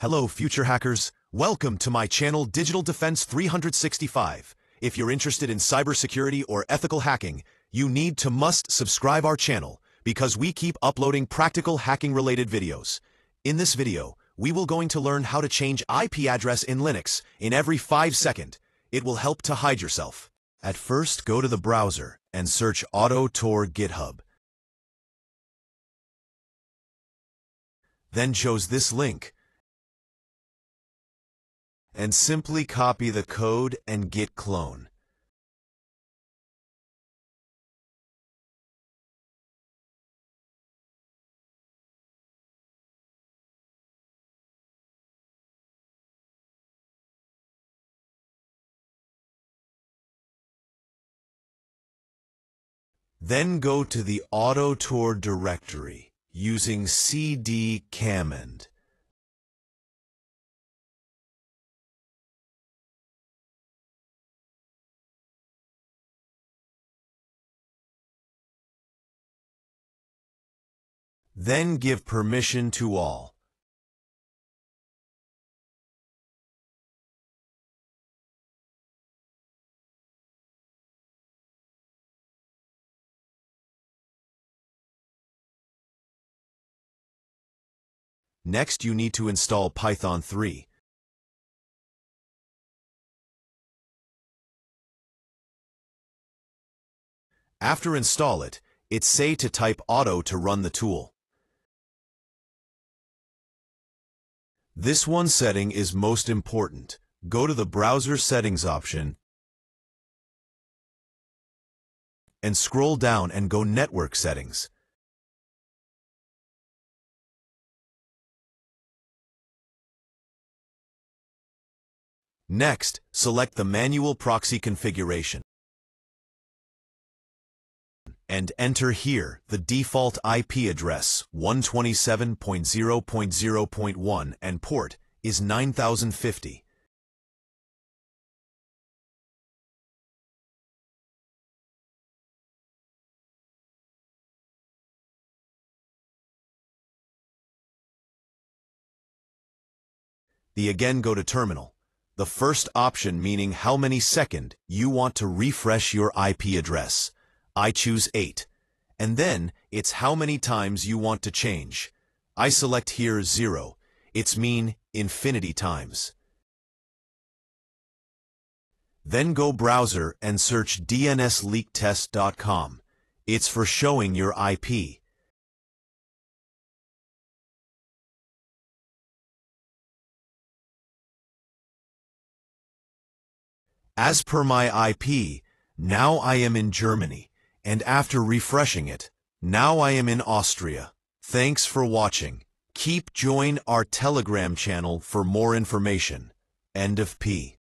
Hello future hackers, welcome to my channel Digital Defense 365. If you're interested in cybersecurity or ethical hacking, you need to must subscribe our channel because we keep uploading practical hacking related videos. In this video, we will going to learn how to change IP address in Linux in every 5 seconds. It will help to hide yourself. At first, go to the browser and search Autotor GitHub. Then choose this link and simply copy the code and git clone. Then go to the Autotor directory using cd command. Then give permission to all. Next, you need to install Python 3. After install it say to type auto to run the tool. This one setting is most important. Go to the browser settings option and scroll down and go network settings. Next, select the manual proxy configuration and enter here the default IP address 127.0.0.1 and port is 9050. Again go to terminal. The first option meaning how many seconds you want to refresh your IP address. I choose 8. And then, it's how many times you want to change. I select here 0. It's mean infinity times. Then go browser and search dnsleaktest.com. It's for showing your IP. As per my IP, now I am in Germany, and after refreshing it, now I am in Austria. Thanks for watching. Keep join our Telegram channel for more information. End of P.